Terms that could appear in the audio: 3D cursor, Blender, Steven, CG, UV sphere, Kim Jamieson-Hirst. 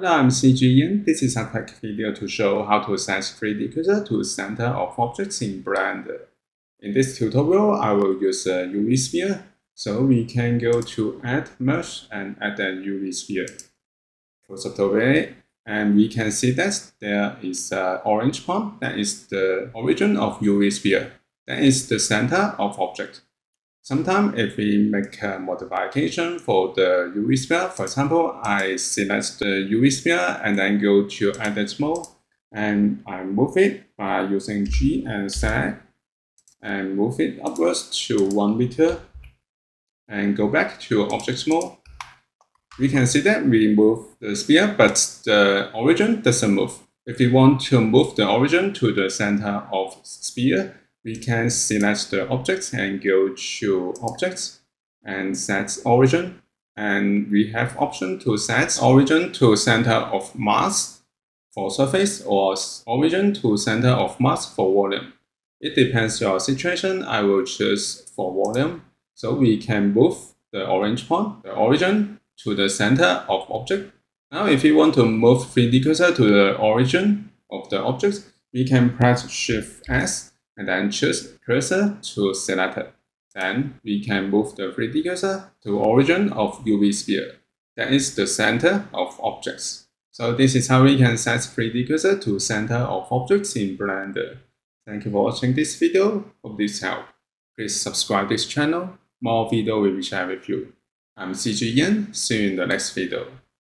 Hello, I'm CG Ian. This is a tech video to show how to assign 3D cursor to center of objects in Blender. In this tutorial, I will use a UV sphere. So we can go to Add Mesh and add a UV sphere. First of all, and we can see that there is an orange part that is the origin of UV sphere. That is the center of object. Sometimes if we make a modification for the UV sphere, for example, I select the UV sphere and then go to edit mode and I move it by using G and select and move it upwards to 1 meter and go back to object mode. We can see that we move the sphere, but the origin doesn't move. If we want to move the origin to the center of sphere, we can select the object and go to Objects and set Origin. And we have option to set Origin to Center of Mass for Surface or Origin to Center of Mass for Volume. It depends on your situation. I will choose for Volume. So we can move the orange part, the Origin, to the center of object. Now if you want to move 3D cursor to the origin of the object, we can press Shift S and then choose cursor to select it. Then we can move the 3D cursor to origin of UV sphere. That is the center of objects. So this is how we can set 3D cursor to center of objects in Blender. Thank you for watching this video. Hope this helped. Please subscribe this channel. More video will be shared with you. I'm CG Ian. See you in the next video.